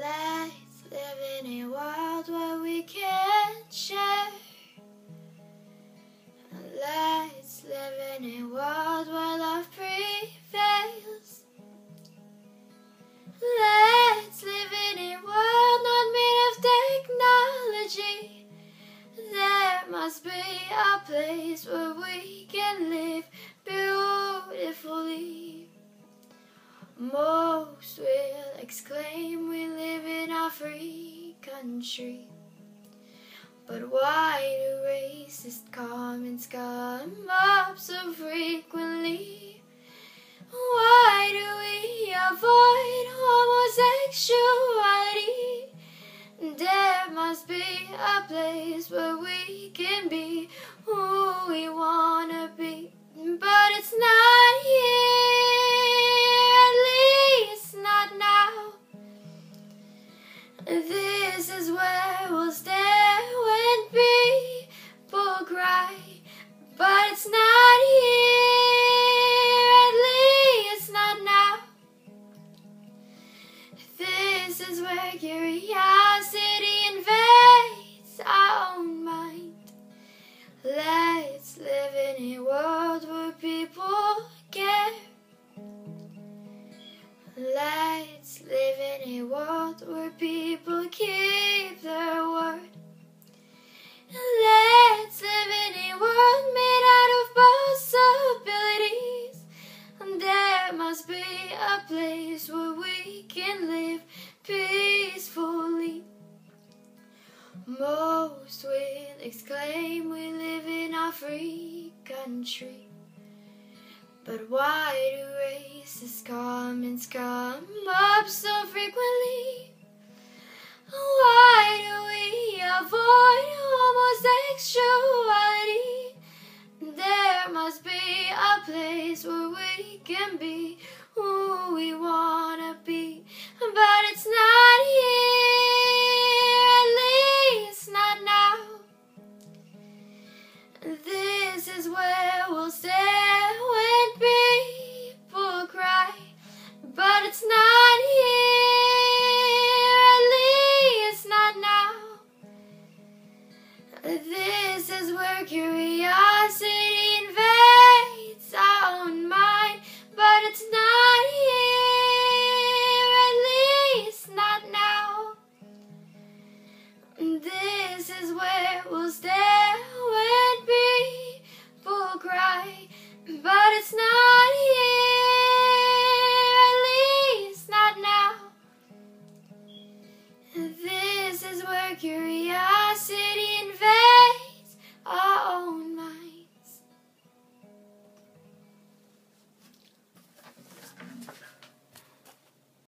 Let's live in a world where we can share. Let's live in a world where love prevails. Let's live in a world not made of technology. There must be a place where we can live beautifully. Most will exclaim we live in a free country, but why do racist comments come up so frequently? Why do we avoid homosexuality? There must be a place where we can be who we wanna be, but it's not here, at least not now. This is where we'll stand when people cry, but it's not here, at least not now. This is where curiosity invades our own mind. Let's live in a world where people care. Let's live in a world where people keep their word. Let's live in a world made out of possibilities. There must be a place where we can live peacefully. Most will exclaim we live in a free country, but why do racist comments come up so frequently? Why do we avoid homosexuality? There must be a place where we can be who we wanna be, but it's not here, at least not now. This is where we'll stay when people cry, but it's not here, at least not now. This is where curiosity invades our own mind, but it's not here, at least not now. This is where we'll stay when people cry, but it's not